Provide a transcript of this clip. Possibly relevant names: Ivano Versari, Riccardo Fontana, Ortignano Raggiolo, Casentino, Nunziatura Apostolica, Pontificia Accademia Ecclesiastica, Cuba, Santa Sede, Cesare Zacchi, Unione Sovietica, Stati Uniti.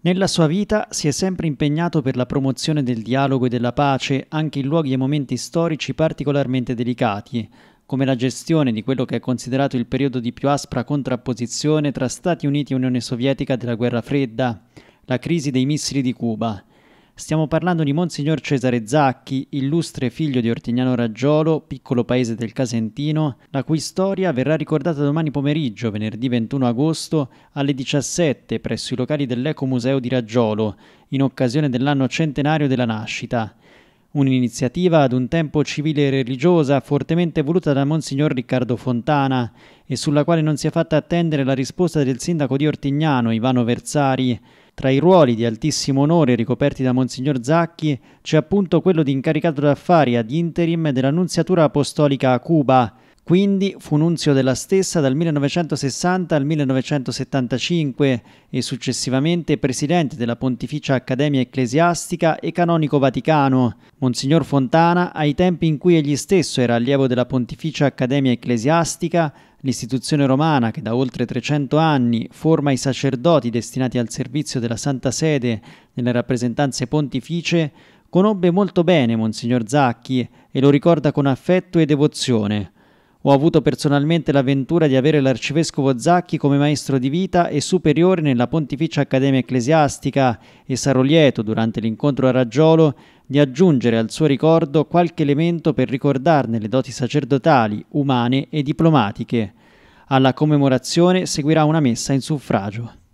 Nella sua vita si è sempre impegnato per la promozione del dialogo e della pace anche in luoghi e momenti storici particolarmente delicati, come la gestione di quello che è considerato il periodo di più aspra contrapposizione tra Stati Uniti e Unione Sovietica della Guerra Fredda, la crisi dei missili di Cuba. Stiamo parlando di Monsignor Cesare Zacchi, illustre figlio di Ortignano Raggiolo, piccolo paese del Casentino, la cui storia verrà ricordata domani pomeriggio, venerdì 21 agosto, alle 17 presso i locali dell'Ecomuseo di Raggiolo, in occasione dell'anno centenario della nascita. Un'iniziativa ad un tempo civile e religiosa fortemente voluta da Monsignor Riccardo Fontana e sulla quale non si è fatta attendere la risposta del sindaco di Ortignano, Ivano Versari. Tra i ruoli di altissimo onore ricoperti da Monsignor Zacchi c'è appunto quello di incaricato d'affari ad interim della Nunziatura Apostolica a Cuba, quindi fu nunzio della stessa dal 1960 al 1975 e successivamente presidente della Pontificia Accademia Ecclesiastica e canonico vaticano. Monsignor Fontana, ai tempi in cui egli stesso era allievo della Pontificia Accademia Ecclesiastica, l'istituzione romana che da oltre 300 anni forma i sacerdoti destinati al servizio della Santa Sede nelle rappresentanze pontificie, conobbe molto bene Monsignor Zacchi e lo ricorda con affetto e devozione. Ho avuto personalmente l'avventura di avere l'arcivescovo Zacchi come maestro di vita e superiore nella Pontificia Accademia Ecclesiastica e sarò lieto, durante l'incontro a Raggiolo, di aggiungere al suo ricordo qualche elemento per ricordarne le doti sacerdotali, umane e diplomatiche. Alla commemorazione seguirà una messa in suffragio.